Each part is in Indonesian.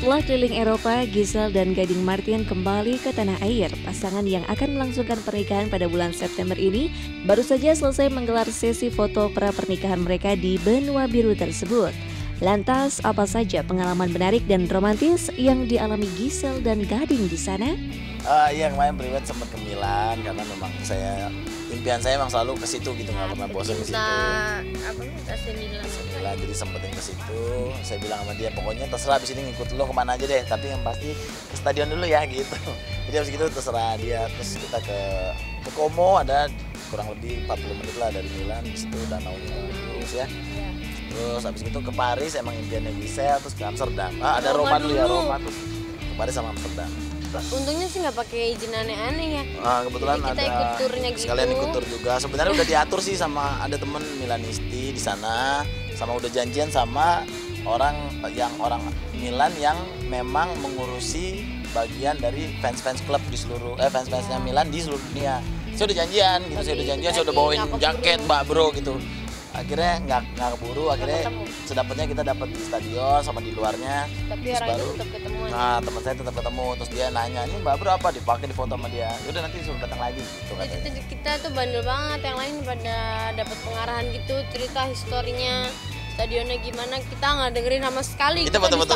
Setelah keliling Eropa, Gisel dan Gading Marten kembali ke tanah air. Pasangan yang akan melangsungkan pernikahan pada bulan September ini baru saja selesai menggelar sesi foto pra pernikahan mereka di benua biru tersebut. Lantas, apa saja pengalaman menarik dan romantis yang dialami Gisel dan Gading di sana? Ya, kemarin berliwat sempat ke Milan karena memang impian saya memang selalu ke situ gitu, nggak pernah bosan ke situ. Milan, jadi sempetin ke situ. Saya bilang sama dia, pokoknya terserah abis ini ngikut lo kemana aja deh, tapi yang pasti ke stadion dulu ya gitu. Jadi abis itu terserah dia. Terus kita ke Komo, ada kurang lebih 40 menit lah dari Milan, di situ danaunya bagus ya. Terus abis itu ke Paris, emang impiannya Gisel, terus ke Amsterdam. Ada Roma dulu ya, Roma terus ke Paris sama Amsterdam. Untungnya sih nggak pakai izin aneh-aneh ya. Kebetulan jadi kita ikut turnya gitu. Sekalian ikut tur juga. Sebenarnya udah diatur sih sama ada temen Milanisti di sana, sama udah janjian sama orang Milan yang memang mengurusi bagian dari fans-fans klub di seluruh fans-fansnya Milan di seluruh dunia. Saya udah janjian gitu, saya udah bawain jaket, Mbak Bro gitu. Akhirnya nggak keburu, akhirnya sedapatnya kita dapat di stadion sama di luarnya. Tapi terus baru tetap ketemu. Nah, teman saya tetap ketemu, terus dia nanya, ini Mbak Bro apa dipakai di foto sama dia? Yaudah nanti suruh datang lagi gitu katanya. Kita tuh bandel banget, yang lain pada dapat pengarahan gitu, cerita historinya, stadionnya gimana, kita nggak dengerin sama sekali. Kita foto-foto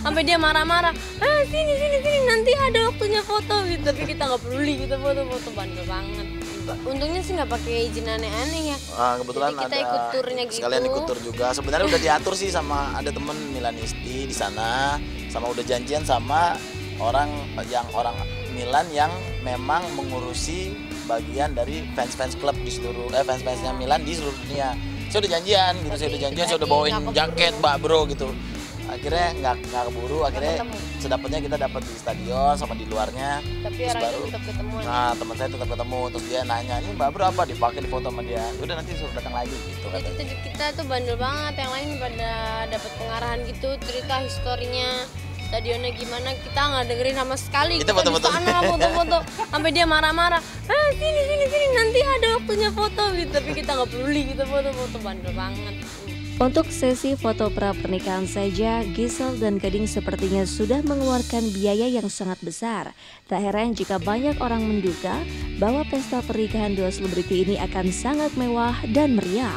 sampai dia marah-marah. Ah, sini nanti ada waktunya foto gitu. Tapi kita nggak peduli, kita foto-foto bandel banget. Untungnya sih nggak pakai izin aneh-aneh ya. Kebetulan jadi kita ikut turnya gitu. Sekalian ikut tur juga. Sebenarnya udah diatur sih sama ada temen Milanisti di sana, sama udah janjian sama orang Milan yang memang mengurusi bagian dari fans-fans klub di seluruh fans-fansnya Milan di seluruh dunia. Saya udah janjian gitu, saya udah bawain jaket, Mbak Bro gitu. Akhirnya nggak keburu, akhirnya sedapatnya kita dapat di stadion sama di luarnya. Tapi baru tetap ketemu. Nah, teman saya tetap ketemu, terus dia nanya, ini Mbak Bro apa dipakai di foto sama dia? Udah nanti suruh datang lagi gitu. Jadi kita tuh bandel banget, yang lain pada dapat pengarahan gitu, cerita historinya, stadionnya gimana, kita nggak dengerin sama sekali. Kita foto-foto sampai dia marah-marah. Ah, sini nanti ada waktunya foto gitu. Tapi kita nggak peduli, kita foto-foto bandel banget. Untuk sesi foto pra pernikahan saja, Gisel dan Gading sepertinya sudah mengeluarkan biaya yang sangat besar. Tak heran jika banyak orang menduga bahwa pesta pernikahan dua selebriti ini akan sangat mewah dan meriah.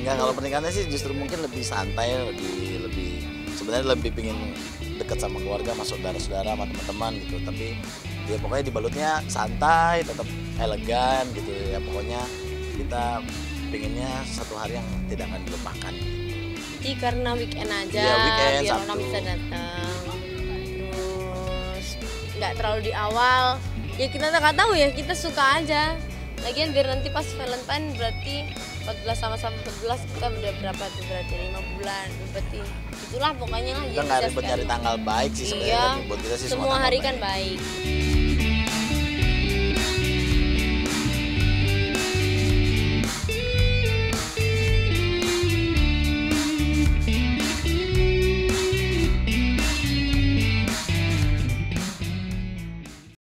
Enggak, kalau pernikahannya sih justru mungkin lebih santai, lebih sebenarnya lebih pingin dekat sama keluarga, sama saudara-saudara, sama teman-teman gitu. Tapi dia pokoknya dibalutnya santai, tetap elegan gitu ya. Pokoknya kita pengennya satu hari yang tidak akan dilupakan. Jadi karena weekend aja, ya, weekend, biar Sabtu orang bisa datang. Terus nggak terlalu di awal. Ya kita nggak tahu ya, kita suka aja. Lagian biar nanti pas Valentine berarti 14 sama-sama 14 kita udah berapa tuh berarti 5 bulan berarti. Itulah pokoknya lah. Kita nggak ribet nyari tanggal baik sih sebenarnya. Iya, buat kita sih semua hari kan baik.